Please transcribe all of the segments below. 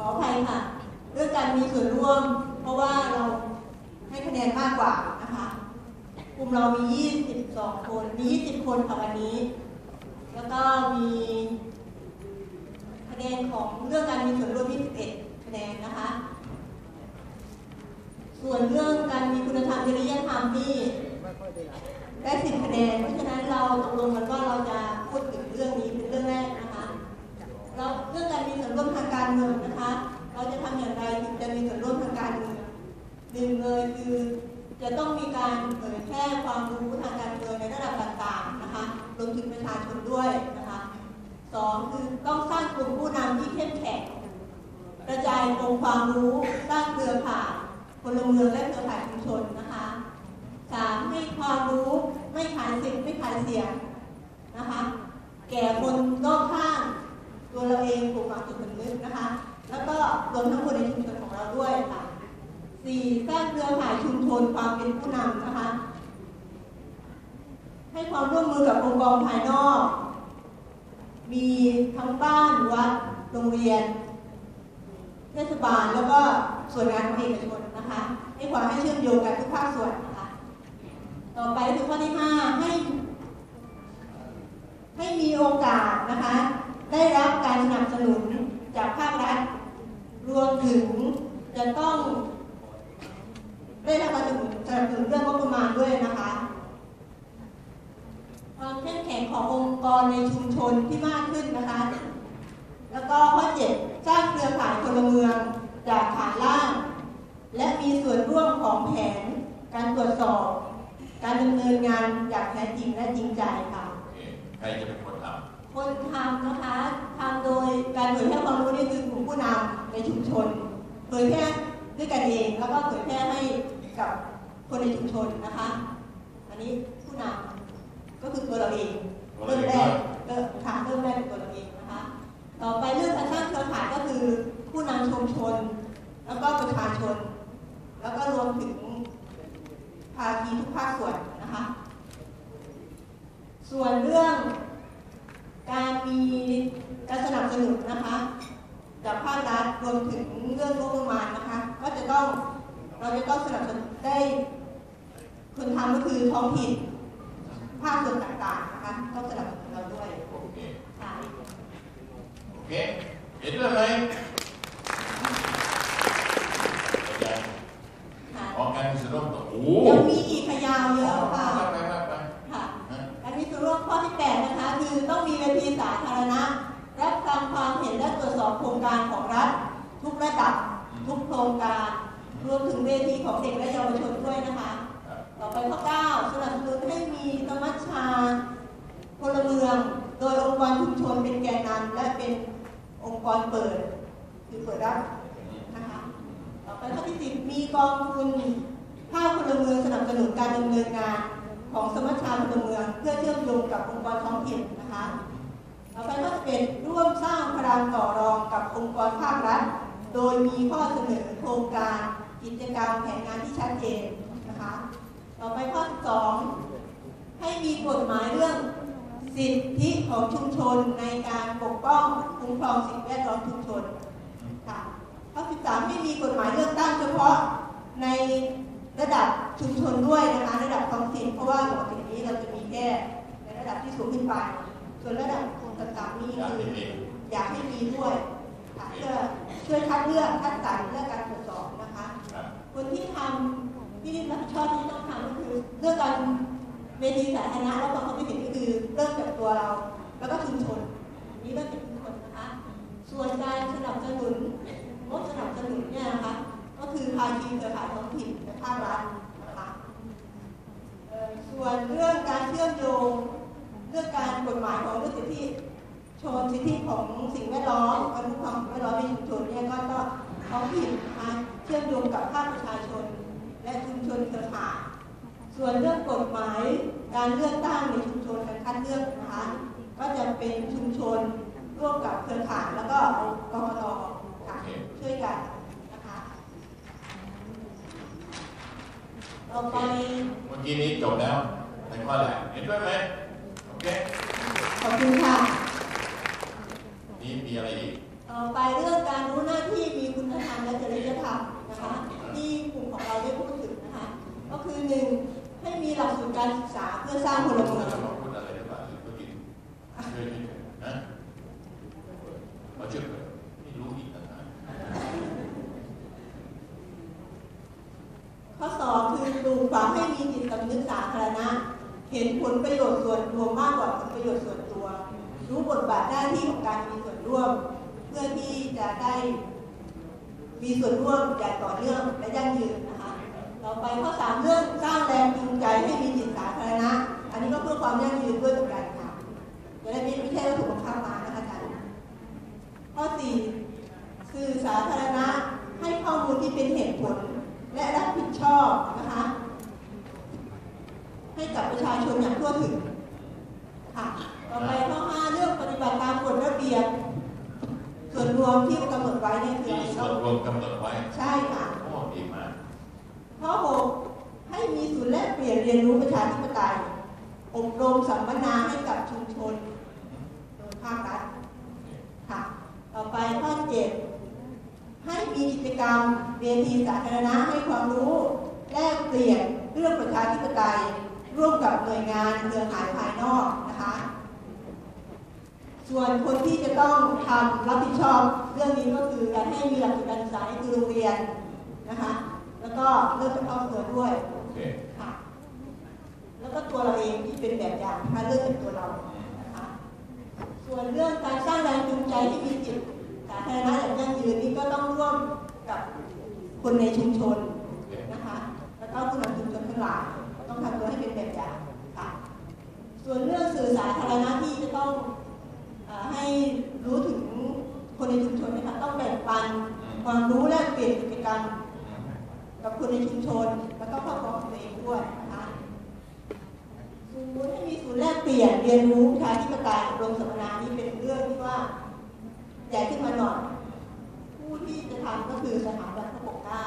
ขออภัยค่ะเรื่องการมีส่วนร่วมเพราะว่าเราให้คะแนนมากกว่านะคะกลุ่มเรามี22คนมี20คนค่ะวันนี้แล้วก็มีคะแนนของเรื่องการมีส่วนร่วมที่11คะแนนนะคะส่วนเรื่องการมีคุณธรรมจริยธรรมนี่ได้10คะแนนเพราะฉะนั้นเราตกลงกันว่าเราจะพูดถึงเรื่องนี้เป็นเรื่องแรกนะคะเราเรื่องการมีส่วนร่วมทางการเมืองนะคะเราจะทำอย่างไรถึงจะมีส่วนร่วมทางการเมืองหนึ่งเลยคือจะต้องมีการเผยแพร่ความรู้ทางการเมืองในระดับต่างๆนะคะรวมถึงประชาชนด้วยนะคะ2คือต้องสร้างกลุ่มผู้นำที่เข้มแข็งกระจายองค์ความรู้สร้างเครือข่ายพลเมืองและเครือข่ายชุมชนนะคะ3ให้ความรู้ไม่ขายสิทธิ์ไม่ขายเสียงนะคะแก่คนรอบข้างตัวเราเองปลูกฝังจิตสำนึกนะคะแล้วก็รวมทั้งคนในชุมชนของเราด้วยค่ะ4สร้างเครือข่ายชุมชนความเป็นผู้นำนะคะให้ความร่วมมือกับองค์กรภายนอกมีทั้งบ้านวัดโรงเรียนเทศบาลแล้วก็ส่วนงานของเอกชนนะคะให้ความให้เชื่อมโยงกันทุกภาคส่วนนะคะต่อไปคือข้อที่5ให้มีโอกาสนะคะได้รับการสนับสนุนจากภาครัฐรวมถึงจะต้องได้รับการสนับสนุนเรื่องงบประมาณด้วยนะคะความเข้มแข็งขององค์กรในชุมชนที่มากขึ้นนะคะแล้วก็ข้อ7สร้างเครือข่ายพลเมืองจากฐานล่างและมีส่วนร่วมของแผนการตรวจสอบการดำเนินงานอย่างแท้จริงและจริงใจค่ะใครจะเป็นคนทำคนทำนะคะทำโดยการเผยแพร่ความรู้นี่คือกลุ่มผู้นำในชุมชนเผยแพร่ด้วยกันเองแล้วก็เผยแพร่ให้กับคนในชุมชนนะคะอันนี้ผู้นำก็คือตัวเราเองเริ่มแรกเริ่มแรกเป็นตัวเราเองนะคะต่อไปเรื่องการสร้างเครือข่ายก็คือผู้นำชุมชนแล้วก็ประชาชนแล้วก็รวมถึงภาคีทุกภาคส่วนนะคะส่วนเรื่องการมีการสนับสนุนนะคะจากภาครัฐรวมถึงเรื่องงบประมาณนะคะก็จะต้องสนับสนุนได้คนทำก็คือท้องถิ่นภาคส่วนต่างๆนะคะต้องสนับสนุนเราด้วยโอเคค่ะโอเคเห็นด้วยไหมของการมีส่วนร่วมต่อยังมีอีกพยาวเยอะค่ะค่ะการมีส่วนร่วมข้อที่8นะคะคือต้องมีเวทีสาธารณะรับฟังความเห็นและตรวจสอบโครงการของรัฐทุกระดับทุกโครงการรวมถึงเวทีของเด็กและเยาวชนด้วยนะคะต่อไปข้อ9สนับสนุนให้มีสมัชชาพลเมืองโดยองค์กรชุมชนเป็นแกนนำและเป็นองค์กรเปิดคือเปิดรับนะคะต่อไปข้อที่10มีกองทุนภาคพลเมืองสนับสนุนการดำเนินงานของสมัชชาพลเมืองเพื่อเชื่อมโยงกับองค์กรท้องถิ่นนะคะต่อไปข้อ11ร่วมสร้างพลังต่อรองกับองค์กรภาครัฐโดยมีข้อเสนอโครงการกิจกรรมแผนงานที่ชัดเจนนะคะต่อไปข้อ12ให้มีกฎหมายเรื่องสิทธิของชุมชนในการปกป้องคุ้มครองสิ่งแวดล้อมชุมชนค่ะข้อ13ให้มีกฎหมายเลือกตั้งเฉพาะในระดับชุมชนด้วยนะคะระดับท้องถิ่นเพราะว่าปกตินี้เราจะมีแค่ในระดับที่สูงขึ้นไปส่วนระดับกลุ่มต่างๆนี่คืออยากให้มีด้วยช่วยคัดเลือกคัดสรรเรื่องการตรวจสอบนะคะคนที่ทำที่รับผิดชอบที่ต้องทำก็คือเรื่องการเวทีสาธารณะแล้วก็ความคิดเห็นก็คือเริ่มจากตัวเราแล้วก็ชุมชนนี้เริ่มจากชุมชนนะคะส่วนการสนับสนุนงบสนับสนุนเนี่ยนะคะก็คือภาคีเครือข่ายท้องถิ่นและภาครัฐนะคะส่วนเรื่องการเชื่อมโยงเรื่องการกฎหมายของเรื่องสิทธิชนสิทธิของสิ่งแวดล้อมการคุ้มครองสิ่งแวดล้อมในชุมชนเนี่ยก็ท้องถิ่นนะคะเชื่อมโยงกับภาคประชาชนและชุมชนเครือข่ายส่วนเรื่องกฎหมายการเลือกตั้งในชุมชนการคัดเลือกนะคะก็จะเป็นชุมชนร่วมกับเครือข่ายแล้วก็กกต.ค่ะช่วยกันนะคะต่อไปเมื่อกี้นี้จบแล้วในข้อแรกเห็นด้วยไหมโอเคขอบคุณค่ะมีอะไรอีกต่อไปเรื่องการรู้หน้าที่ เห็นผลประโยชน์ส่วนรวมมากกว่าผลประโยชน์ส่วนตัวรู้บทบาทหน้าที่ของการมีส่วนร่วมเพื่อที่จะได้มีส่วนร่วมอย่างต่อเนื่องและยั่งยืนนะคะต่อไปข้อ3เรื่องสร้างแรงจูงใจให้มีจิตสาธารณะอันนี้ก็เพื่อความยั่งยืนด้วยเหมือนกันค่ะแต่ไม่ใช่ว่าถูกบังคับมานะคะอาจารย์ข้อ4สื่อสาธารณะให้ข้อมูลที่เป็นเหตุผลและรับผิดชอบนะคะให้กับประชาชนอย่างทั่วถึงค่ะต่อไปข้อ5เรื่องปฏิบัติตามกฎระเบียบส่วนรวมที่กำหนดไว้เนี่ยคือส่วนรวมกำหนดไว้ใช่ค่ะข้อดีมากข้อ6ให้มีศูนย์แลกเปลี่ยนเรียนรู้ประชาธิปไตยอบรมสัมมนาให้กับชุมชนโดยภาครัฐค่ะต่อไปข้อ7ให้มีกิจกรรมเวทีสาธารณะให้ความรู้แลกเปลี่ยนเรื่องประชาธิปไตยร่วมกับหน่วยงานเครือข่ายภายนอกนะคะส่วนคนที่จะต้องทำรับผิดชอบเรื่องนี้ก็คือการให้มีหลักสูตรการศึกษาในโรงเรียนนะคะแล้วก็เรื่องเฉพาะตัวด้วยค่ะแล้วก็ตัวเราเองที่เป็นแบบอย่างถ้าเรื่องเป็นตัวเรานะคะส่วนเรื่องการสร้างแรงจูงใจที่มีจิตสาธารณะอย่างยั่งยืนนี่ก็ต้องร่วมกับคนในชุมชนนะคะแล้วก็ผู้นำชุมชนทั้งหลายต้องทำตัวให้เป็นแบบอย่างค่ะส่วนเรื่องสื่อสาธารณะที่จะต้องให้รู้ถึงคนในชุมชนนะคะต้องแบ่งปันความรู้และเปลี่ยนกิจกรรมกับคนในชุมชนแล้วก็ครอบครัวของตัวเองด้วยนะคะศูนย์ให้มีศูนย์แลกเปลี่ยนเรียนรู้ประชาธิปไตยอบรมสัมมนานี้เป็นเรื่องที่ว่าใหญ่ขึ้นมาหน่อยผู้ที่จะทำก็คือสถาบันพระปกเกล้า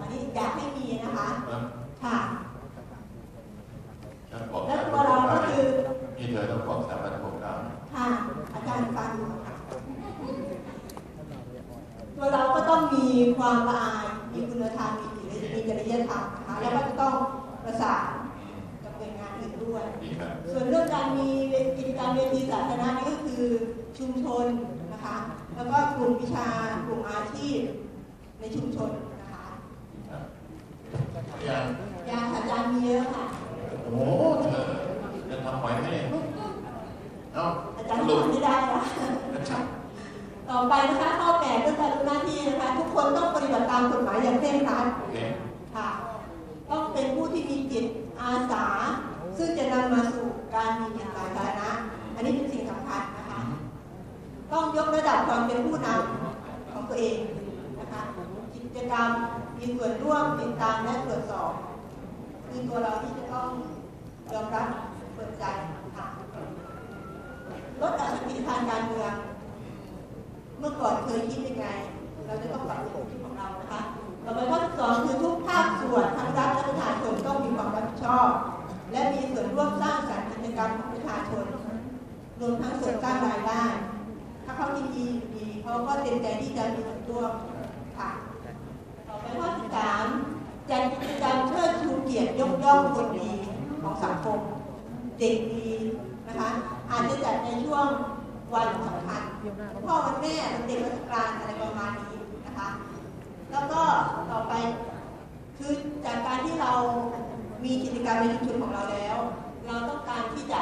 อันนี้อยากให้มีนะคะค่ะแล้วตัวเราก็คือที่เธอต้องบอกสถาบันพระปกเกล้าค่ะอาจารย์ฟังอยู่ค่ะตัวเราก็ต้องมีความละอายมีคุณธรรมมีจริยธรรมนะคะแล้วก็จะต้องประสานกับหน่วยงานอื่นด้วยส่วนเรื่องการมีกิจกรรมเวทีสาธารณะนี่ก็คือชุมชนนะคะแล้วก็กลุ่มวิชากลุ่มอาชีพในชุมชนนะคะยาอาจารย์มีเยอะค่ะโอ้เธอจะทำไหวไหมอาจารย์ทำไม่ได้ละต่อไปนะคะข้อ8เรื่องการทำหน้าที่นะคะทุกคนต้องปฏิบัติตามกฎหมายอย่างเคร่งครัดค่ะต้องเป็นผู้ที่มีจิตอาสาซึ่งจะนำมาสู่การมีจิตสาธารณะอันนี้เป็นสิ่งสำคัญนะคะต้องยกระดับความเป็นผู้นำของตัวเองนะคะกิจกรรมมีส่วนร่วมติดตามและตรวจสอบคือตัวเราที่จะต้องยอมรับเปิดใจค่ะลดอคติทางการเมืองเมื่อก่อนเคยคิดยังไงเราจะต้องปรับตัวของเรานะคะต่อไปข้อ2คือทุกภาคส่วนทั้งรัฐและประชาชนต้องมีความรับผิดชอบและมีส่วนร่วมสร้างสรรค์กิจกรรมของประชาชนรวมทั้งส่วนสร้างรายได้ถ้าเขายินดีเขาก็เต็มใจที่จะมีส่วนร่วมค่ะต่อไปข้อ3จัดกิจกรรมเชิดชูเกียรติยกย่องคนดีของสังคมเด็กดีนะคะอาจจะจัดในช่วงวันสำคัญพ่อวันแม่วันเด็กวันสงกรานต์อะไรประมาณนี้นะคะแล้วก็ต่อไปคือจากการที่เรามีกิจกรรมในชุมชนของเราแล้วเราต้องการที่จะ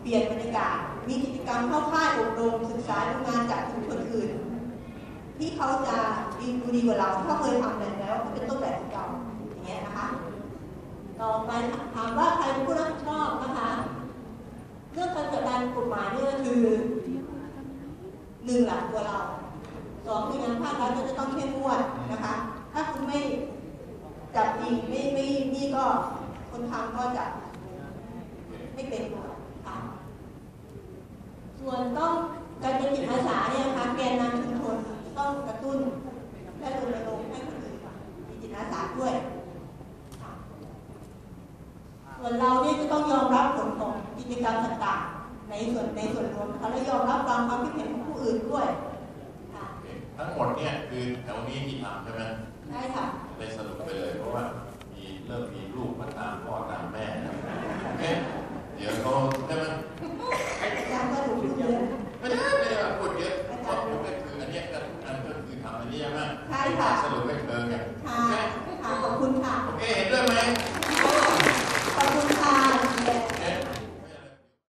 เปลี่ยนบรรยากาศมีกิจกรรมเข้าค่ายอบรมศึกษาดูงานจากชุมชนอื่นที่เขาจะดีกว่าเราถ้าเคยทำแล้วก็เป็นต้นแบบเก่าอย่างเงี้ยนะคะต่อไปถามว่าใครเป็นผู้รับผิดชอบนะคะเรื่องการจัดการกฎหมายนี่ก็คือ1หลักตัวเรา2คืองานภาครัฐก็จะต้องเข้มงวดนะคะถ้าคุณไม่จับจริงไม่นี่ก็คนทำก็จะไม่เป็นตัวค่ะส่วนต้องการจิตอาสาเนี่ยนะคะแกนนำชุมชนต้องกระตุ้นและรณรงค์ให้คนอื่นมีจิตอาสาด้วยส่วนเราเนี่ยจะต้องยอมรับผลของกิจกรรมต่างๆในส่วนรวมนะคะและยอมรับความคิดเห็นของผู้อื่นด้วยทั้งหมดเนี่ยคือแถวนี้ที่ทำใช่ไหมใช่ค่ะ